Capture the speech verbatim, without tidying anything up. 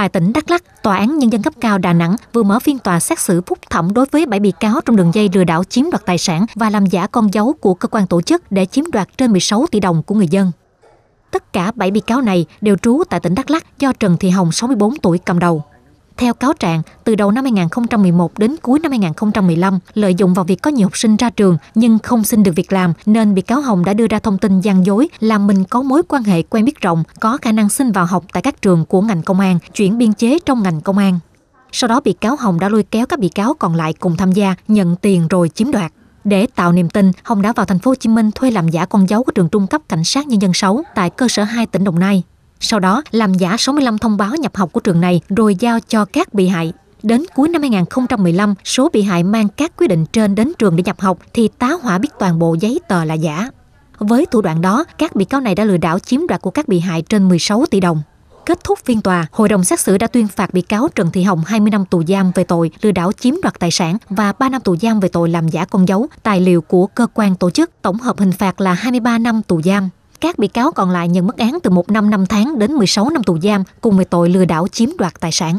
Tại tỉnh Đắk Lắk, Tòa án Nhân dân cấp cao Đà Nẵng vừa mở phiên tòa xét xử phúc thẩm đối với bảy bị cáo trong đường dây lừa đảo chiếm đoạt tài sản và làm giả con dấu của cơ quan tổ chức để chiếm đoạt trên mười sáu tỷ đồng của người dân. Tất cả bảy bị cáo này đều trú tại tỉnh Đắk Lắk do Trần Thị Hồng, sáu mươi bốn tuổi, cầm đầu. Theo cáo trạng, từ đầu năm hai nghìn không trăm mười một đến cuối năm hai nghìn không trăm mười lăm, lợi dụng vào việc có nhiều học sinh ra trường nhưng không xin được việc làm, nên bị cáo Hồng đã đưa ra thông tin gian dối là mình có mối quan hệ quen biết rộng, có khả năng xin vào học tại các trường của ngành công an, chuyển biên chế trong ngành công an. Sau đó bị cáo Hồng đã lôi kéo các bị cáo còn lại cùng tham gia, nhận tiền rồi chiếm đoạt. Để tạo niềm tin, Hồng đã vào Thành phố Hồ Chí Minh thuê làm giả con dấu của trường Trung cấp Cảnh sát Nhân dân sáu tại cơ sở hai tỉnh Đồng Nai. Sau đó làm giả sáu mươi lăm thông báo nhập học của trường này rồi giao cho các bị hại. Đến cuối năm hai nghìn không trăm mười lăm, số bị hại mang các quyết định trên đến trường để nhập học thì tá hỏa biết toàn bộ giấy tờ là giả. Với thủ đoạn đó, các bị cáo này đã lừa đảo chiếm đoạt của các bị hại trên mười sáu tỷ đồng. Kết thúc phiên tòa, hội đồng xét xử đã tuyên phạt bị cáo Trần Thị Hồng hai mươi năm tù giam về tội lừa đảo chiếm đoạt tài sản và ba năm tù giam về tội làm giả con dấu, tài liệu của cơ quan tổ chức, tổng hợp hình phạt là hai mươi ba năm tù giam. Các bị cáo còn lại nhận mức án từ một năm năm tháng đến mười sáu năm tù giam cùng về tội lừa đảo chiếm đoạt tài sản.